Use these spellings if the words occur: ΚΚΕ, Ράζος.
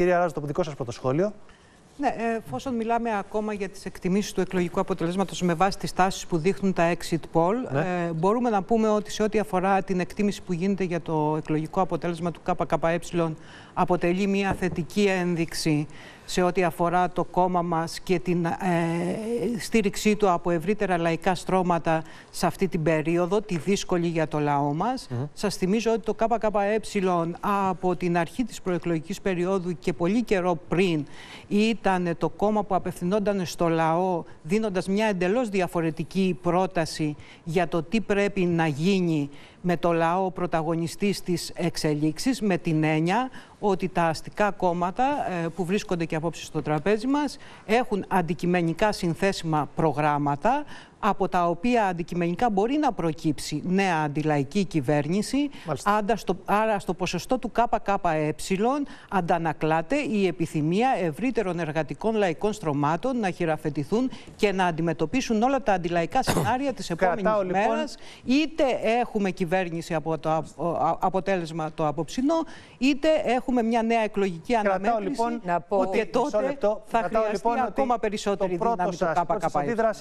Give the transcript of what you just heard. Κυρία Ράζο, το δικό σας πρώτο σχόλιο. Ναι, εφόσον μιλάμε ακόμα για τις εκτιμήσεις του εκλογικού αποτελέσματος με βάση τις τάσεις που δείχνουν τα exit poll, ναι, μπορούμε να πούμε ότι σε ό,τι αφορά την εκτίμηση που γίνεται για το εκλογικό αποτέλεσμα του ΚΚΕ, αποτελεί μια θετική ένδειξη σε ό,τι αφορά το κόμμα μας και την στήριξή του από ευρύτερα λαϊκά στρώματα σε αυτή την περίοδο, τη δύσκολη για το λαό μας. Σας θυμίζω ότι το ΚΚΕ από την αρχή της προεκλογικής περίοδου και πολύ καιρό πριν ήταν το κόμμα που απευθυνόταν στο λαό δίνοντας μια εντελώς διαφορετική πρόταση για το τι πρέπει να γίνει με το λαό πρωταγωνιστής της εξελίξης, με την έννοια ότι τα αστικά κόμματα που βρίσκονται και απόψε στο τραπέζι μας έχουν αντικειμενικά συνθέσιμα προγράμματα, από τα οποία αντικειμενικά μπορεί να προκύψει νέα αντιλαϊκή κυβέρνηση. Άρα στο ποσοστό του ΚΚΕ αντανακλάται η επιθυμία ευρύτερων εργατικών λαϊκών στρωμάτων να χειραφετηθούν και να αντιμετωπίσουν όλα τα αντιλαϊκά σενάρια της επόμενης μέρας. Είτε έχουμε κυβέρνηση από το αποτέλεσμα το απόψινό, είτε έχουμε μια νέα εκλογική αναμέτρηση. Και τότε θα χρειαστεί ακόμα περισσότερη δύναμη του ΚΚΕ.